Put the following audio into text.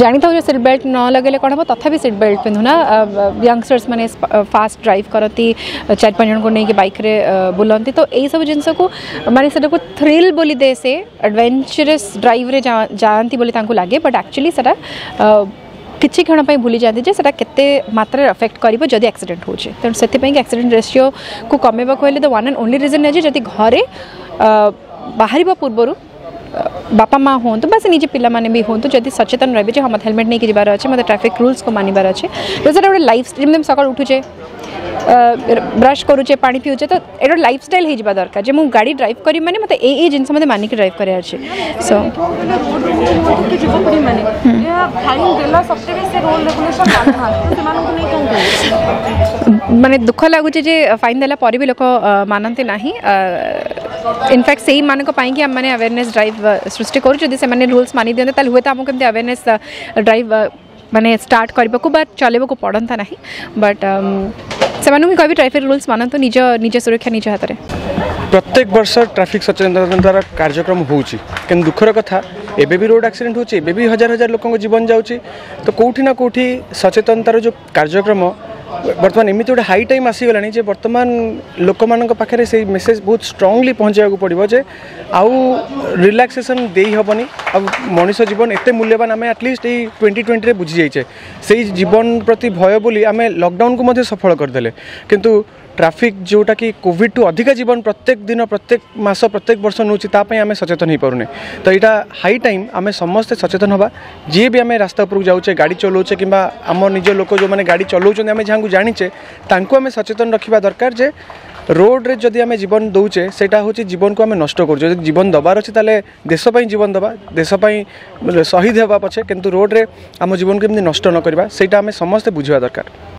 जानी था seat belt न लगे कौन हम तथा सीट बेल्ट पिंधुना यंगस्टर्स मैंने फास्ट ड्राइव करती चार पाँच जन को लेकिन बाइक रे बुलाती तो यही सब जिनस को माने से थ्रिल बोली दे से एडवेंचरस ड्राइव रे जाती लगे बट एक्चुअली से किसी क्षण भूली जाती है सेटा केते मात्रा अफेक्ट करिवो जदि एक्सीडेंट हो छे तेन सेति पई एक्सीडेंट रेशियो को कमेबा कहले the one and only reason है जे जदि घरे बाहरिबा पूर्वरु बापा माँ हूँ तो बस निजे पिला माने भी हूँ तो जदि सचेतन रहिबे जे हम हेलमेट नहीं कि जिबार अछि मते ट्रैफिक रूल्स को मानिबार अछि तो सेटा लाइफ स्टाइल में सकाळ उठुचे ब्रश करुचे पानी पिउचे तो एटा लाइफ स्टाइल हो जावा दरकार जे मु गाड़ी ड्राइव करी माने मते ए जिनस मते मानिक ड्राइव करे अछि सो माने दुख लगुचे जे फाइन देला पर भी लोक मानते नाही इनफैक्ट सेही मान कि आम मैंने अवेयरनेस ड्राइव सृष्टि करूँ से मैंने रूल्स मानि दिखते ताल हुए तो आमको एमती अवेयरनेस ड्राइव माने स्टार्ट करने को बा चलने को पड़ता ना बट से मानू कह ट्रैफिक रूल्स मानतु निज निज सुरक्षा निज हाथ में प्रत्येक वर्ष ट्रैफिक सचेतनतार कार्यक्रम होउची किन दुखर कथा एबे भी रोड एक्सीडेंट होउची एबे भी हजार हजार लोकंग जीवन जाउची तो कोठी ना कोठी सचेतनतार जो कार्यक्रम बर्तमान एमती गोटे हाई टाइम आसीगलानी जे बर्तमान लोक पाखे से मेसेज बहुत स्ट्रांगली पहुँचाक पड़ो जे आउ रिलैक्सेशन दे हेनी आ मनुष्य जीवन एत मूल्यवान आम एटलिस्ट ये 2020 बुझी जाइए से जीवन प्रति भय बोली आम लॉकडाउन को सफल करदे किंतु ट्रैफिक जोटा कि कोविड टू अधिका जीवन प्रत्येक दिन प्रत्येक मास प्रत्येक वर्ष नौची आम सचेतन हो पाने तो यहाँ हाई टाइम आम समस्ते सचेतन होगा जी भी आम रास्ता उपरक जाऊे गाड़ी चलाऊे कि आम निज लोक जो मैंने गाड़ी चलाऊँ आम जहाँ जाचे आम सचेतन रखा दरकार जे रोड रे जदि आम जीवन दौचे सेटा हूँ जीवन को आम नष्ट कर जीवन दबार अच्छे ताले देशपाई जीवन दबा देशपाई शहीद होगा पछे किंतु रोड रे आम जीवन को नष्ट न करवा सेटा आम समस्ते बुझा दरकार।